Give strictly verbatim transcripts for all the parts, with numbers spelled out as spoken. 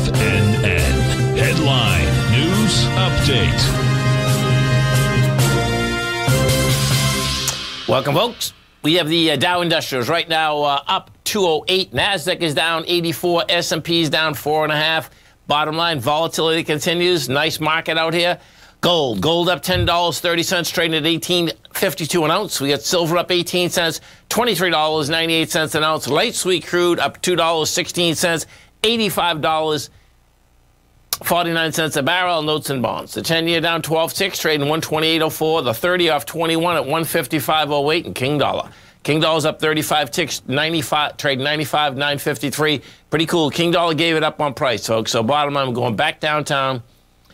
F N N. Headline News Update. Welcome, folks. We have the uh, Dow Industrials right now uh, up two oh eight. NASDAQ is down eighty-four. S and P is down four and a half. Bottom line, volatility continues. Nice market out here. Gold. Gold up ten dollars and thirty cents, trading at eighteen fifty-two an ounce. We got silver up eighteen cents, twenty-three dollars and ninety-eight cents an ounce. Light sweet crude up two dollars and sixteen cents, eighty-five dollars and forty-nine cents a barrel. Notes and bonds. The ten-year down twelve point six, trading one twenty-eight oh four. The thirty off twenty-one at one fifty-five oh eight. And King Dollar. King Dollar's up thirty-five ticks, ninety-five, trade ninety-five nine fifty-three. Pretty cool. King Dollar gave it up on price, folks. So bottom line, we're going back downtown.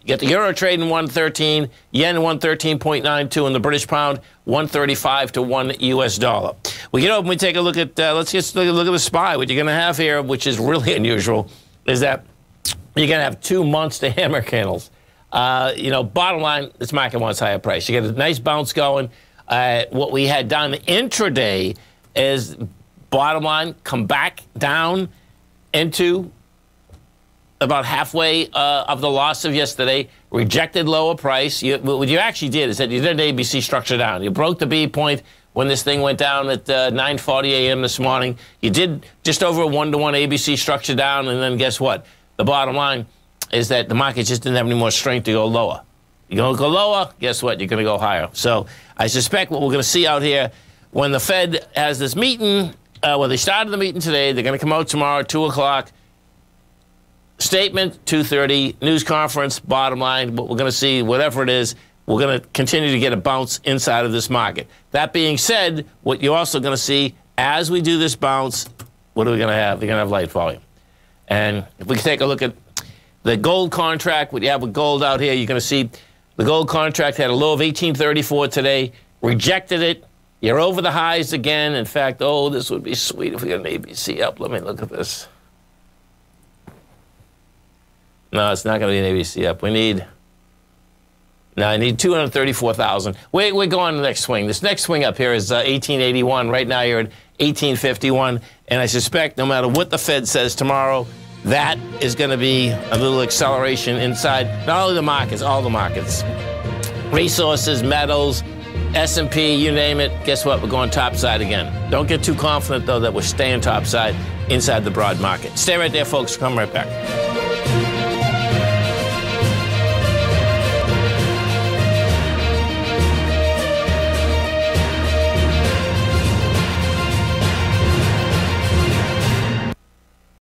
You got the euro trading one thirteen, yen one thirteen point nine two, and the British pound one thirty-five to one U S dollar. We get open, we take a look at, uh, let's just look, look at the S P Y. What you're going to have here, which is really unusual, is that you're going to have two monster hammer candles. Uh, you know, bottom line, this market wants higher price. You get a nice bounce going. Uh, what we had done intraday is, bottom line, come back down into about halfway uh, of the loss of yesterday, rejected lower price. You, what you actually did is that you did an A B C structure down. You broke the B point when this thing went down at uh, nine forty a m this morning. You did just over a one-to-one A B C structure down, and then guess what? The bottom line is that the market just didn't have any more strength to go lower. You're going to go lower, guess what? You're going to go higher. So I suspect what we're going to see out here, when the Fed has this meeting, uh, well, they started the meeting today. They're going to come out tomorrow at two o'clock. Statement, two thirty, news conference, bottom line, what we're going to see, whatever it is, we're going to continue to get a bounce inside of this market. That being said, what you're also going to see, as we do this bounce, what are we going to have? We're going to have light volume. And if we take a look at the gold contract, what you have with gold out here, you're going to see the gold contract had a low of eighteen thirty-four today, rejected it. You're over the highs again. In fact, oh, this would be sweet if we got an A B C up. Let me look at this. No, it's not going to be an A B C up. We need, no, I need two hundred thirty-four thousand. Wait, we're going to the next swing. This next swing up here is uh, eighteen eighty-one. Right now you're at eighteen fifty-one. And I suspect no matter what the Fed says tomorrow, that is going to be a little acceleration inside not only the markets, all the markets. Resources, metals, S and P, you name it. Guess what? We're going topside again. Don't get too confident, though, that we're staying topside inside the broad market. Stay right there, folks. Come right back.